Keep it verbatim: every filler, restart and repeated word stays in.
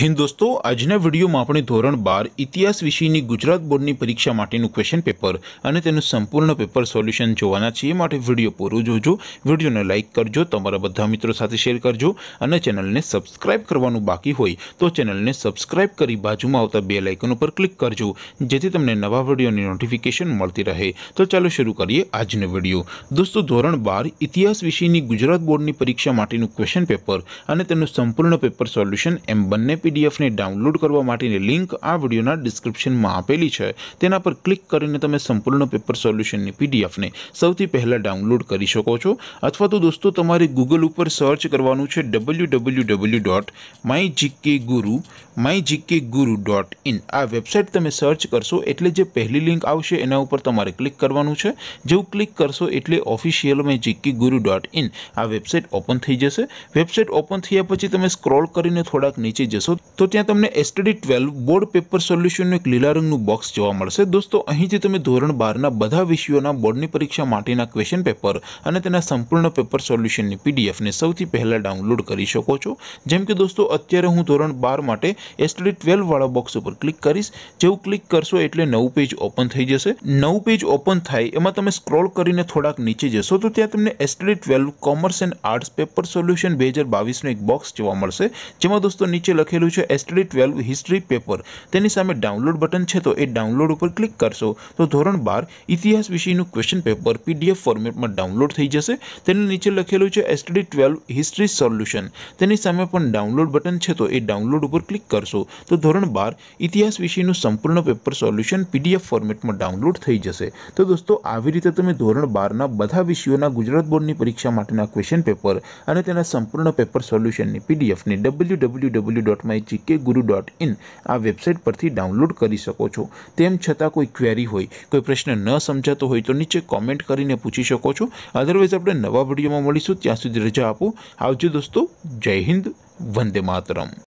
हिंद दोस्तों, आज वीडियो में अपने धोरण बार इतिहास विषय की गुजरात बोर्ड की परीक्षा माटेनु क्वेश्चन पेपर और तेनु संपूर्ण पेपर सोल्यूशन जोवाना छे। माटे वीडियो पूरो जोजो, वीडियो ने लाइक करजो, तमारा बधा मित्रों साथे शेर करजो और चेनल ने सब्सक्राइब करवानुं बाकी होय तो चेनल ने सब्सक्राइब करी बाजुमां आवता बेल आइकन पर क्लिक करजो, जेथी तमने नवा वीडियोनी नोटिफिकेशन मळती रहे। तो चलो शुरू करिए आजनो वीडियो। दोस्तों, धोरण बार इतिहास विषय की गुजरात बोर्ड की परीक्षा माटेनु क्वेश्चन पेपर और तेनु संपूर्ण पेपर सोल्यूशन एम बने पीडीएफ ने डाउनलॉड करवा माटेनी लिंक आ विडियोना डिस्क्रिप्शन में आपेली है। तेना पर क्लिक करीने तमे संपूर्ण पेपर सोल्यूशन पीडीएफ ने सौथी पहला डाउनलॉड करी शको छो। अथवा तो दोस्तों तमारे गूगल पर सर्च करवानुं छे W W W dot my GK guru my GK Guru dot in. आ वेबसाइट तमे सर्च करशो एटले जे पहली लिंक आवशे एना उपर तमारे क्लिक करवानुं छे। जेवुं क्लिक करशो एटले official my GK Guru dot in आ वेबसाइट ओपन थई जशे। वेबसाइट ओपन थया पछी तमे स्क्रॉल करीने थोड़ाक नीचे जशो तो त्यां तमने STD twelve board paper solution एक लीला रंगनु बॉक्स जोवा मळशे। दोस्तों, अहींथी तमे धोरण बार ना बधा विषयोना बोर्डनी परीक्षा माटेना क्वेश्चन पेपर अने तेना संपूर्ण पेपर सोल्यूशननी पीडीएफ ने सौथी पहला डाउनलॉड करी शको छो। जेम के दोस्तों अत्यारे हूँ धोरण बार माटे एसटीडी ट्वेल्व वाळा बॉक्स पर क्लिक करीश। जेवुं क्लिक करशो एटले नवुं पेज ओपन थई जशे। नवुं पेज ओपन थाय एमां तमे स्क्रॉल करीने थोड़ाक नीचे जशो तो त्यां तमने STD twelve commerce and arts paper solution बे हज़ार बावीस नो एक बॉक्स जोवा मळशे, जेमां दोस्तों नीचे लखेलू है एसटीडी ट्वेल्व हिस्ट्री पेपर। तेनी सामे डाउनलॉड बटन है तो ये डाउनलॉड पर क्लिक करशो तो धोरण बार इतिहास विषयनु क्वेश्चन पेपर पीडीएफ फॉर्मेट में डाउनलॉड थी जैसे। तेनी नीचे लखेलू है एसटीडी ट्वेल्व हिस्ट्री सोल्यूशन। तेनी सामे पण डाउनलॉड बटन है तो ये डाउनलॉड पर क्लिक करशो तो धोरण बार इतिहास विषयनु संपूर्ण पेपर सोल्यूशन पीडीएफ फॉर्मेट में डाउनलॉड थी जैसे। तो दोस्तों आवी रीते तमे धोरण बार ना बधा विषयोना गुजरात बोर्ड की परीक्षा माटेना क्वेश्चन पेपर अने तेना संपूर्ण पेपर सोल्यूशन पीडीएफ ने W W W dot my GK Guru dot in आ वेबसाइट परथी डाउनलॉड करी शको छो। तेम छतां कोई क्वेरी होय, कोई प्रश्न न समजातो होय तो नीचे कॉमेंट करीने पूछी शको छो। अदरवाइज आपणे नवा विडियोमां मळीशुं, त्यां सुधी रजा आपो। आवजो दोस्तों, जय हिंद, वंदे मातरम।